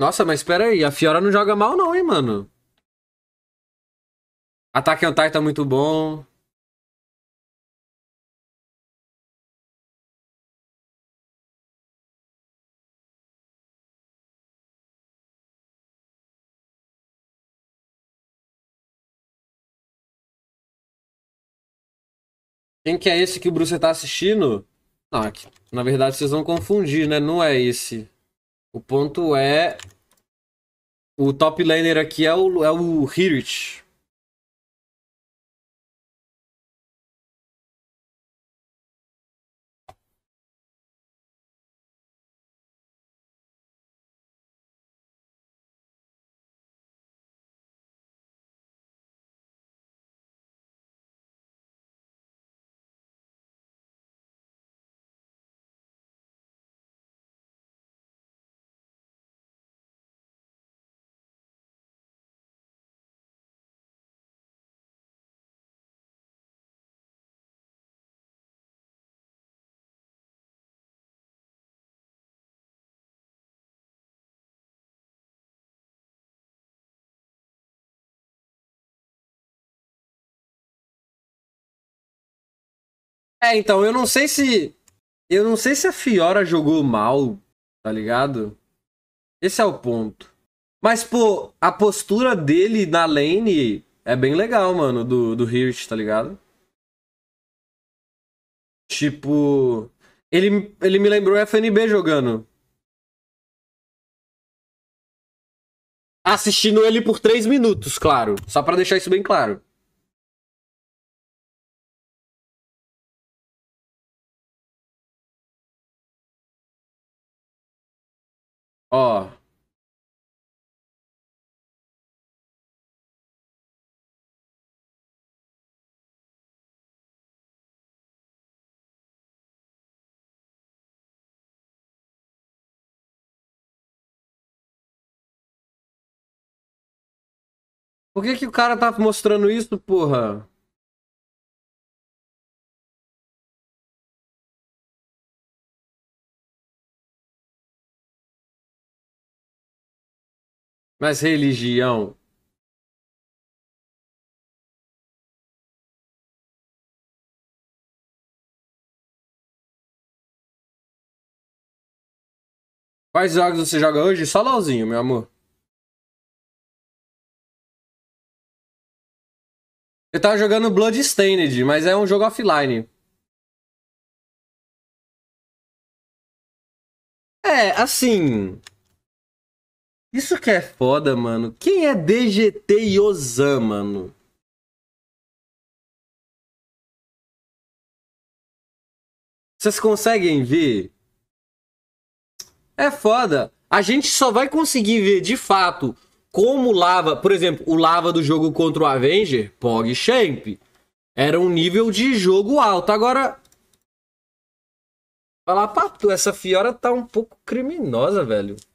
Nossa, mas espera aí. A Fiora não joga mal não, hein, mano. Ataque Antari tá muito bom. Quem que é esse que o Bruce tá assistindo? Não, aqui, na verdade vocês vão confundir, né? Não é esse. O ponto é... O top laner aqui é o Hirit. É, então, eu não sei se a Fiora jogou mal, tá ligado? Esse é o ponto. Mas, pô, a postura dele na lane é bem legal, mano, do Hirt, tá ligado? Tipo, ele me lembrou FNB jogando. Assistindo ele por 3 minutos, claro. Só pra deixar isso bem claro. Ó. Por que que o cara tá mostrando isso, porra? Mas religião. Quais jogos você joga hoje? Só LOLzinho, meu amor. Eu tava jogando Bloodstained, mas é um jogo offline. É, assim... Isso que é foda, mano. Quem é DGT e Ozan, mano? Vocês conseguem ver? É foda. A gente só vai conseguir ver, de fato, como Lava... Por exemplo, o Lava do jogo contra o Avenger, PogChamp, era um nível de jogo alto. Agora... Falar pra tu, essa Fiora tá um pouco criminosa, velho.